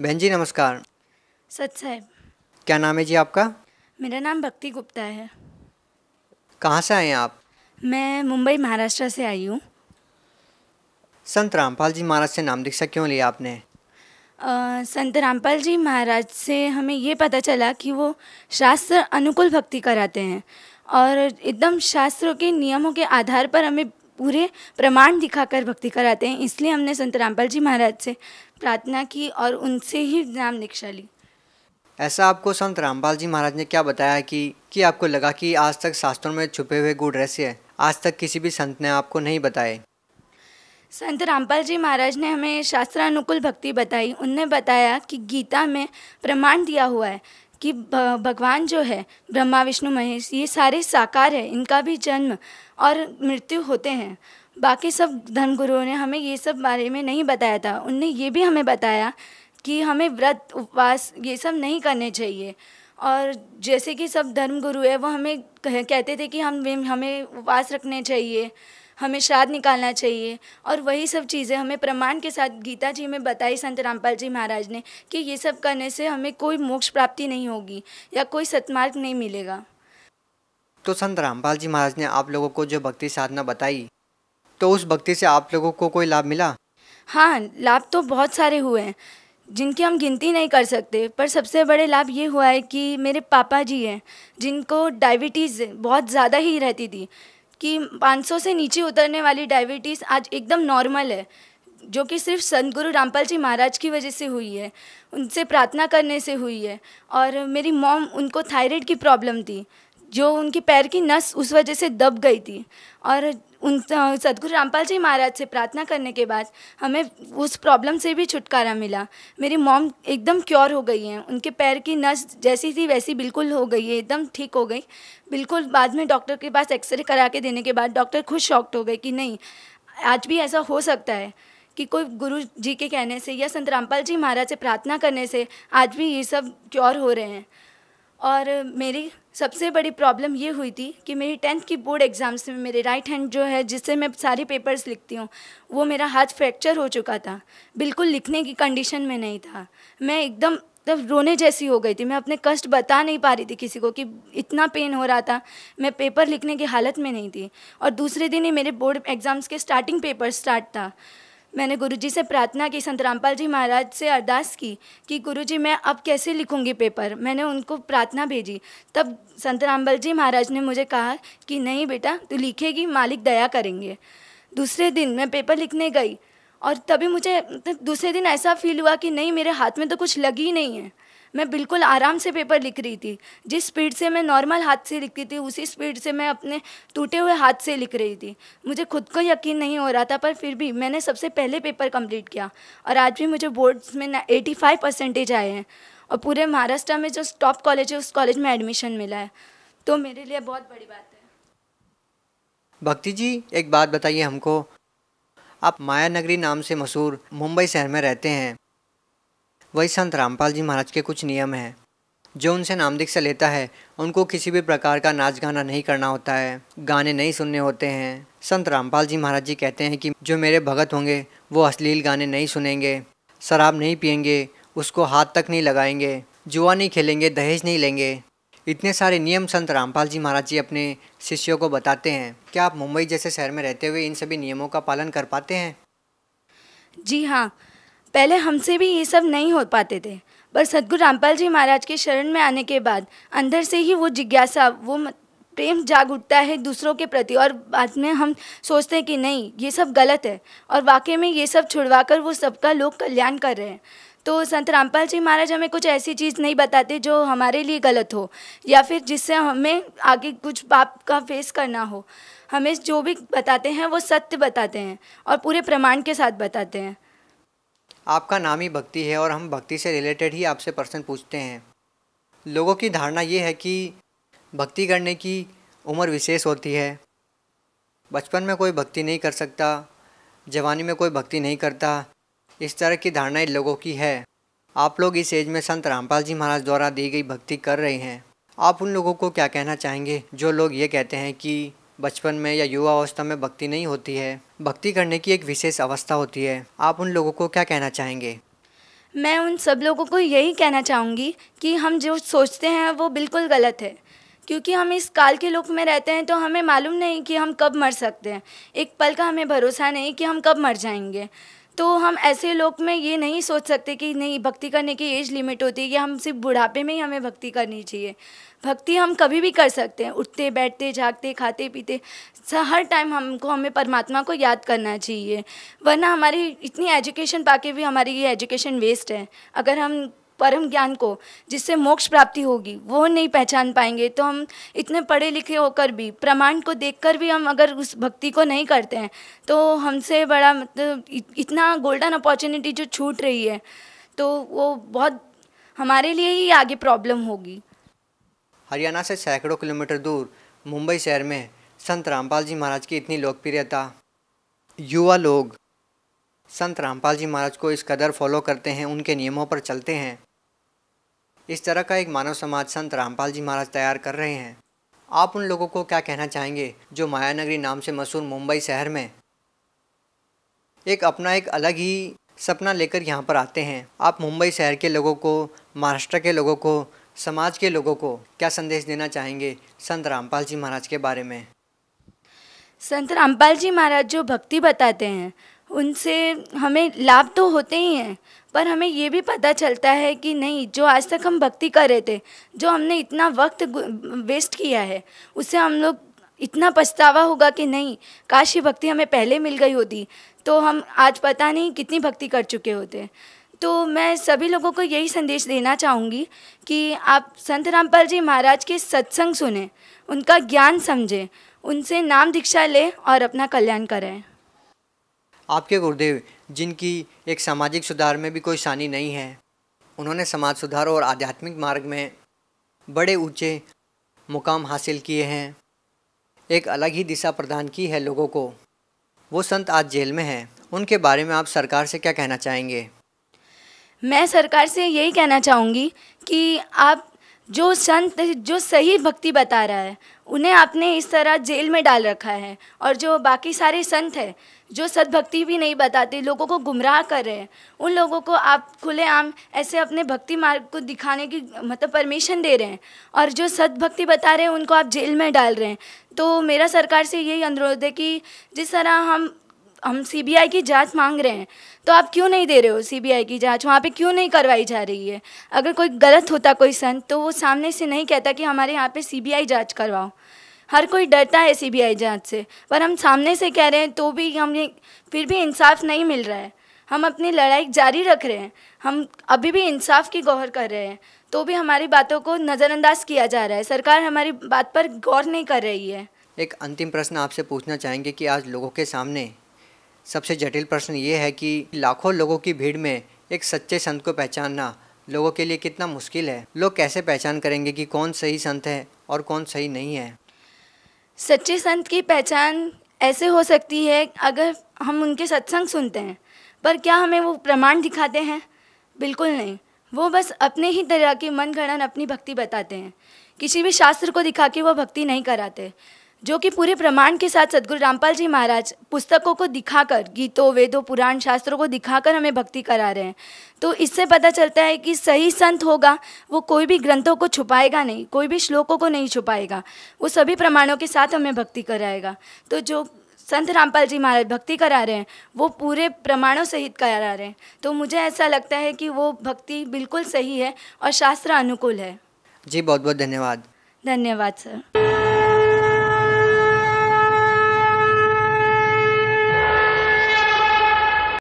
बहन जी नमस्कार। सच साहब। क्या नाम है जी आपका? मेरा नाम भक्ति गुप्ता है। कहाँ से आए हैं आप? मैं मुंबई महाराष्ट्र से आई हूँ। संत रामपाल जी महाराज से नाम दीक्षा क्यों लिया आपने? संत रामपाल जी महाराज से हमें ये पता चला कि वो शास्त्र अनुकूल भक्ति कराते हैं और एकदम शास्त्रों के नियमों के आधार पर हमें पूरे प्रमाण दिखाकर भक्ति कराते हैं, इसलिए हमने संत रामपाल जी महाराज से प्रार्थना की और उनसे ही नाम दीक्षा ली। ऐसा आपको संत रामपाल जी महाराज ने क्या बताया कि आपको लगा कि आज तक शास्त्रों में छुपे हुए गुण रहस्य है, आज तक किसी भी संत ने आपको नहीं बताए? संत रामपाल जी महाराज ने हमें शास्त्रानुकूल भक्ति बताई। उनने बताया कि गीता में प्रमाण दिया हुआ है कि भगवान जो है ब्रह्मा विष्णु महेश ये सारे साकार है, इनका भी जन्म और मृत्यु होते हैं। बाकी सब धर्मगुरुओं ने हमें ये सब बारे में नहीं बताया था। उनने ये भी हमें बताया कि हमें व्रत उपवास ये सब नहीं करने चाहिए, और जैसे कि सब धर्मगुरु है वो हमें कहते थे कि हमें उपवास रखने चाहिए, हमें श्राद्ध निकालना चाहिए, और वही सब चीज़ें हमें प्रमाण के साथ गीता जी में बताई संत रामपाल जी महाराज ने कि ये सब करने से हमें कोई मोक्ष प्राप्ति नहीं होगी या कोई सत्मार्ग नहीं मिलेगा। तो संत रामपाल जी महाराज ने आप लोगों को जो भक्ति साधना बताई, तो उस भक्ति से आप लोगों को कोई लाभ मिला? हाँ, लाभ तो बहुत सारे हुए हैं जिनकी हम गिनती नहीं कर सकते, पर सबसे बड़े लाभ ये हुआ है कि मेरे पापा जी हैं जिनको डायबिटीज़ बहुत ज़्यादा ही रहती थी कि 500 से नीचे उतरने वाली डायबिटीज़ आज एकदम नॉर्मल है, जो कि सिर्फ संत गुरु रामपाल जी महाराज की वजह से हुई है, उनसे प्रार्थना करने से हुई है। और मेरी मॉम, उनको थायराइड की प्रॉब्लम थी, जो उनके पैर की नस उस वजह से दब गई थी, और उन सतगुरु रामपाल जी महाराज से प्रार्थना करने के बाद हमें उस प्रॉब्लम से भी छुटकारा मिला। मेरी मॉम एकदम क्योर हो गई हैं, उनके पैर की नस जैसी थी वैसी बिल्कुल हो गई है, एकदम ठीक हो गई बिल्कुल। बाद में डॉक्टर के पास एक्सरे करा के देने के बाद डॉक्टर खुद शॉक्ड हो गए कि नहीं, आज भी ऐसा हो सकता है कि कोई गुरु जी के कहने से या संत रामपाल जी महाराज से प्रार्थना करने से आज भी ये सब क्योर हो रहे हैं। और मेरी सबसे बड़ी प्रॉब्लम ये हुई थी कि मेरी 10th की बोर्ड एग्ज़ाम्स में मेरे राइट हैंड जो है जिससे मैं सारे पेपर्स लिखती हूँ, वो मेरा हाथ फ्रैक्चर हो चुका था, बिल्कुल लिखने की कंडीशन में नहीं था। मैं एकदम तब रोने जैसी हो गई थी, मैं अपने कष्ट बता नहीं पा रही थी किसी को कि इतना पेन हो रहा था, मैं पेपर लिखने की हालत में नहीं थी। और दूसरे दिन ही मेरे बोर्ड एग्ज़ाम्स के स्टार्टिंग पेपर स्टार्ट था। मैंने गुरुजी से प्रार्थना की, संत रामपाल जी महाराज से अरदास की कि गुरुजी मैं अब कैसे लिखूंगी पेपर। मैंने उनको प्रार्थना भेजी, तब संत रामपाल जी महाराज ने मुझे कहा कि नहीं बेटा तू लिखेगी, मालिक दया करेंगे। दूसरे दिन मैं पेपर लिखने गई और तभी मुझे दूसरे दिन ऐसा फील हुआ कि नहीं, मेरे हाथ में तो कुछ लगी नहीं है, मैं बिल्कुल आराम से पेपर लिख रही थी। जिस स्पीड से मैं नॉर्मल हाथ से लिखती थी उसी स्पीड से मैं अपने टूटे हुए हाथ से लिख रही थी। मुझे खुद को यकीन नहीं हो रहा था, पर फिर भी मैंने सबसे पहले पेपर कंप्लीट किया और आज भी मुझे बोर्ड्स में 85% आए हैं, और पूरे महाराष्ट्र में जो टॉप कॉलेज है उस कॉलेज में एडमिशन मिला है, तो मेरे लिए बहुत बड़ी बात है। भक्ति जी एक बात बताइए हमको, आप माया नगरी नाम से मशहूर मुंबई शहर में रहते हैं, वही संत रामपाल जी महाराज के कुछ नियम हैं। जो उनसे नाम दीक्षा लेता है उनको किसी भी प्रकार का नाच गाना नहीं करना होता है, गाने नहीं सुनने होते हैं। संत रामपाल जी महाराज जी कहते हैं कि जो मेरे भगत होंगे वो अश्लील गाने नहीं सुनेंगे, शराब नहीं पियेंगे, उसको हाथ तक नहीं लगाएंगे, जुआ नहीं खेलेंगे, दहेज नहीं लेंगे। इतने सारे नियम संत रामपाल जी महाराज जी अपने शिष्यों को बताते हैं। क्या आप मुंबई जैसे शहर में रहते हुए इन सभी नियमों का पालन कर पाते हैं? जी हाँ, पहले हमसे भी ये सब नहीं हो पाते थे, पर सतगुरु रामपाल जी महाराज के शरण में आने के बाद अंदर से ही वो जिज्ञासा, वो प्रेम जाग उठता है दूसरों के प्रति, और बाद में हम सोचते हैं कि नहीं ये सब गलत है, और वाकई में ये सब छुड़वाकर वो सबका लोक कल्याण कर रहे हैं। तो संत रामपाल जी महाराज हमें कुछ ऐसी चीज़ नहीं बताते जो हमारे लिए गलत हो या फिर जिससे हमें आगे कुछ पाप का फेस करना हो। हमें जो भी बताते हैं वो सत्य बताते हैं और पूरे प्रमाण के साथ बताते हैं। आपका नाम ही भक्ति है और हम भक्ति से रिलेटेड ही आपसे प्रश्न पूछते हैं। लोगों की धारणा ये है कि भक्ति करने की उम्र विशेष होती है, बचपन में कोई भक्ति नहीं कर सकता, जवानी में कोई भक्ति नहीं करता, इस तरह की धारणाएं लोगों की है। आप लोग इस एज में संत रामपाल जी महाराज द्वारा दी गई भक्ति कर रहे हैं, आप उन लोगों को क्या कहना चाहेंगे जो लोग ये कहते हैं कि बचपन में या युवा अवस्था में भक्ति नहीं होती है, भक्ति करने की एक विशेष अवस्था होती है? आप उन लोगों को क्या कहना चाहेंगे? मैं उन सब लोगों को यही कहना चाहूँगी कि हम जो सोचते हैं वो बिल्कुल गलत है, क्योंकि हम इस काल के लोक में रहते हैं तो हमें मालूम नहीं कि हम कब मर सकते हैं। एक पल का हमें भरोसा नहीं कि हम कब मर जाएंगे। तो हम ऐसे लोक में ये नहीं सोच सकते कि नहीं भक्ति करने की एज लिमिट होती है कि हम सिर्फ बुढ़ापे में ही हमें भक्ति करनी चाहिए। भक्ति हम कभी भी कर सकते हैं, उठते बैठते जागते खाते पीते हर टाइम हमको हमें परमात्मा को याद करना चाहिए, वरना हमारी इतनी एजुकेशन पाके भी हमारी ये एजुकेशन वेस्ट है। अगर हम परम ज्ञान को जिससे मोक्ष प्राप्ति होगी वो नहीं पहचान पाएंगे तो हम इतने पढ़े लिखे होकर भी प्रमाण को देखकर भी हम अगर उस भक्ति को नहीं करते हैं तो हमसे बड़ा मतलब इतना गोल्डन अपॉर्चुनिटी जो छूट रही है तो वो बहुत हमारे लिए ही आगे प्रॉब्लम होगी। हरियाणा से सैकड़ों किलोमीटर दूर मुंबई शहर में संत रामपाल जी महाराज की इतनी लोकप्रियता, युवा लोग संत रामपाल जी महाराज को इस कदर फॉलो करते हैं, उनके नियमों पर चलते हैं। इस तरह का एक मानव समाज संत रामपाल जी महाराज तैयार कर रहे हैं। आप उन लोगों को क्या कहना चाहेंगे जो मायानगरी नाम से मशहूर मुंबई शहर में एक अपना एक अलग ही सपना लेकर यहाँ पर आते हैं? आप मुंबई शहर के लोगों को, महाराष्ट्र के लोगों को, समाज के लोगों को क्या संदेश देना चाहेंगे संत रामपाल जी महाराज के बारे में? संत रामपाल जी महाराज जो भक्ति बताते हैं उनसे हमें लाभ तो होते ही हैं, पर हमें ये भी पता चलता है कि नहीं जो आज तक हम भक्ति कर रहे थे, जो हमने इतना वक्त वेस्ट किया है, उससे हम लोग इतना पछतावा होगा कि नहीं काश ये भक्ति हमें पहले मिल गई होती तो हम आज पता नहीं कितनी भक्ति कर चुके होते। तो मैं सभी लोगों को यही संदेश देना चाहूँगी कि आप संत रामपाल जी महाराज के सत्संग सुने, उनका ज्ञान समझें, उनसे नाम दीक्षा लें और अपना कल्याण करें। आपके गुरुदेव, जिनकी एक सामाजिक सुधार में भी कोई सानी नहीं है, उन्होंने समाज सुधार और आध्यात्मिक मार्ग में बड़े ऊंचे मुकाम हासिल किए हैं, एक अलग ही दिशा प्रदान की है लोगों को। वो संत आज जेल में हैं, उनके बारे में आप सरकार से क्या कहना चाहेंगे? मैं सरकार से यही कहना चाहूँगी कि आप जो संत जो सही भक्ति बता रहा है उन्हें आपने इस तरह जेल में डाल रखा है, और जो बाकी सारे संत हैं जो सद्भक्ति भी नहीं बताते, लोगों को गुमराह कर रहे हैं, उन लोगों को आप खुलेआम ऐसे अपने भक्ति मार्ग को दिखाने की मतलब परमिशन दे रहे हैं, और जो सद्भक्ति बता रहे हैं उनको आप जेल में डाल रहे हैं। तो मेरा सरकार से यही अनुरोध है कि जिस तरह हम सीबीआई की जांच मांग रहे हैं तो आप क्यों नहीं दे रहे हो सीबीआई की जांच? वहाँ पे क्यों नहीं करवाई जा रही है? अगर कोई गलत होता कोई संत तो वो सामने से नहीं कहता कि हमारे यहाँ पे सीबीआई जांच करवाओ। हर कोई डरता है सीबीआई जांच से, पर हम सामने से कह रहे हैं तो भी हमें फिर भी इंसाफ नहीं मिल रहा है। हम अपनी लड़ाई जारी रख रहे हैं, हम अभी भी इंसाफ की गौर कर रहे हैं तो भी हमारी बातों को नज़रअंदाज किया जा रहा है, सरकार हमारी बात पर गौर नहीं कर रही है। एक अंतिम प्रश्न आपसे पूछना चाहेंगे कि आज लोगों के सामने सबसे जटिल प्रश्न ये है कि लाखों लोगों की भीड़ में एक सच्चे संत को पहचानना लोगों के लिए कितना मुश्किल है। लोग कैसे पहचान करेंगे कि कौन सही संत है और कौन सही नहीं है? सच्चे संत की पहचान ऐसे हो सकती है अगर हम उनके सत्संग सुनते हैं, पर क्या हमें वो प्रमाण दिखाते हैं? बिल्कुल नहीं। वो बस अपने ही तरह की मनगढ़ंत अपनी भक्ति बताते हैं, किसी भी शास्त्र को दिखा के वो भक्ति नहीं कराते, जो कि पूरे प्रमाण के साथ सदगुरु रामपाल जी महाराज पुस्तकों को दिखाकर, गीतों वेदों पुराण शास्त्रों को दिखाकर हमें भक्ति करा रहे हैं। तो इससे पता चलता है कि सही संत होगा वो कोई भी ग्रंथों को छुपाएगा नहीं, कोई भी श्लोकों को नहीं छुपाएगा, वो सभी प्रमाणों के साथ हमें भक्ति कराएगा। तो जो संत रामपाल जी महाराज भक्ति करा रहे हैं वो पूरे प्रमाणों सहित करा रहे हैं, तो मुझे ऐसा लगता है कि वो भक्ति बिल्कुल सही है और शास्त्र अनुकूल है। जी बहुत बहुत धन्यवाद। धन्यवाद सर।